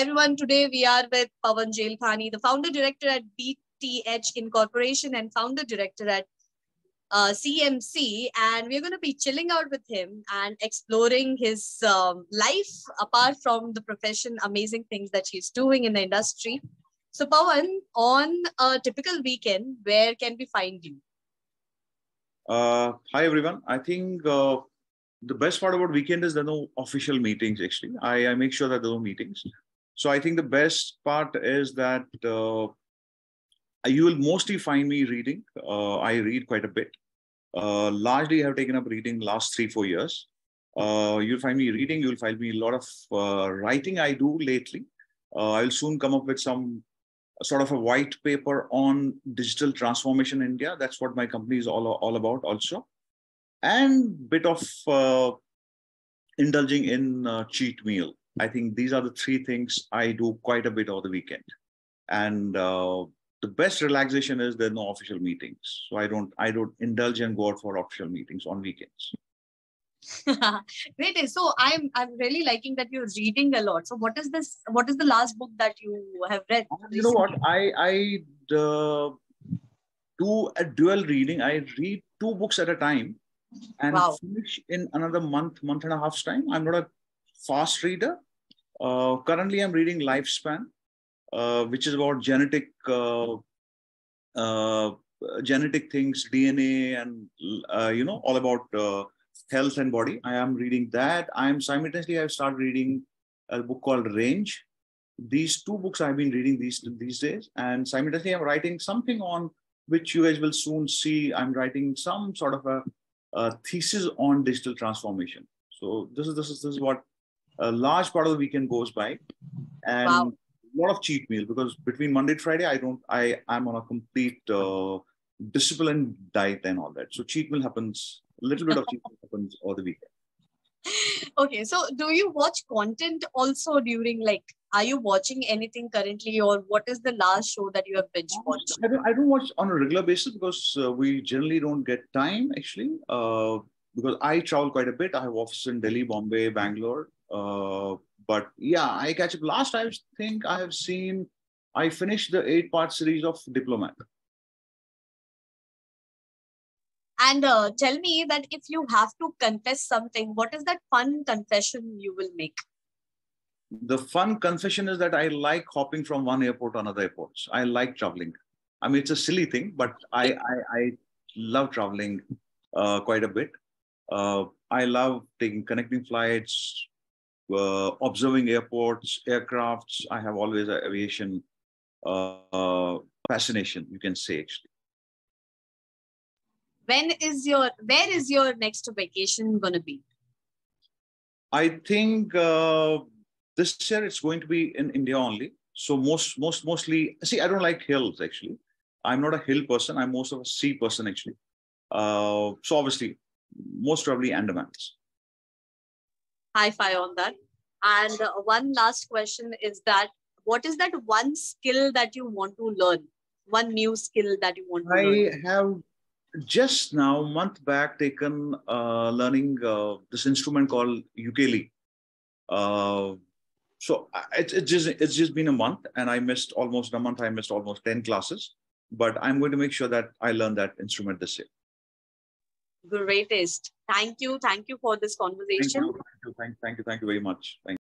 Hi everyone, today we are with Pawan Jailkhani, the founder director at BTH Incorporation and founder director at CMC, and we're going to be chilling out with him and exploring his life apart from the profession, amazing things that he's doing in the industry. So Pawan, on a typical weekend, where can we find you? Hi everyone, I think the best part about weekend is there are no official meetings actually. I make sure that there are no meetings. So I think the best part is that you will mostly find me reading. I read quite a bit. Largely I have taken up reading last 3-4 years. You'll find me reading, you'll find me a lot of writing I do lately. I'll soon come up with some sort of a white paper on digital transformation in India. That's what my company is all about also. And bit of indulging in cheat meal. I think these are the three things I do quite a bit over the weekend. And the best relaxation is there are no official meetings. So I don't indulge and go out for official meetings on weekends. Great. So I'm really liking that you're reading a lot. So what is this? What is the last book that you have read? You know what? I do a dual reading. I read 2 books at a time. And wow. Finish in another month and a half's time. I'm not a fast reader. Currently, I'm reading Lifespan, which is about genetic things, DNA, and all about health and body. I am reading that. I've started reading a book called Range. These 2 books I've been reading these days, and simultaneously, I'm writing something on which you guys will soon see. I'm writing some sort of a thesis on digital transformation. So this is what a large part of the weekend goes by, and wow. A lot of cheat meal, because between Monday to Friday I'm on a complete disciplined diet and all that. So cheat meal happens, a little bit of cheat meal happens all the weekend. Okay, so do you watch content also during, like, are you watching anything currently, or what is the last show that you have binge watched? I don't watch on a regular basis because we generally don't get time actually, because I travel quite a bit. I have offices in Delhi, Bombay, Bangalore, but yeah, I catch up. Last I think I finished the 8-part series of Diplomat. And tell me that if you have to confess something, what is that fun confession you will make? The fun confession is that I like hopping from one airport to another airport. I like traveling. I mean, it's a silly thing, but I love traveling quite a bit. I love taking connecting flights, observing airports, aircrafts. I have always an aviation fascination, you can say actually. Where is your next vacation going to be? I think this year it's going to be in India only. So mostly, see, I don't like hills actually. I'm not a hill person. I'm most of a sea person actually. So obviously, most probably Andamans. High five on that. And one last question is that, what is that one skill that you want to learn? One new skill that you want to learn? I have just now, a month back, taken learning this instrument called ukulele. So it's just been a month, and I missed almost a month. I missed almost 10 classes, but I'm going to make sure that I learn that instrument this year. Greatest. Thank you. Thank you for this conversation. Thank you. Thank you very much. Thank you.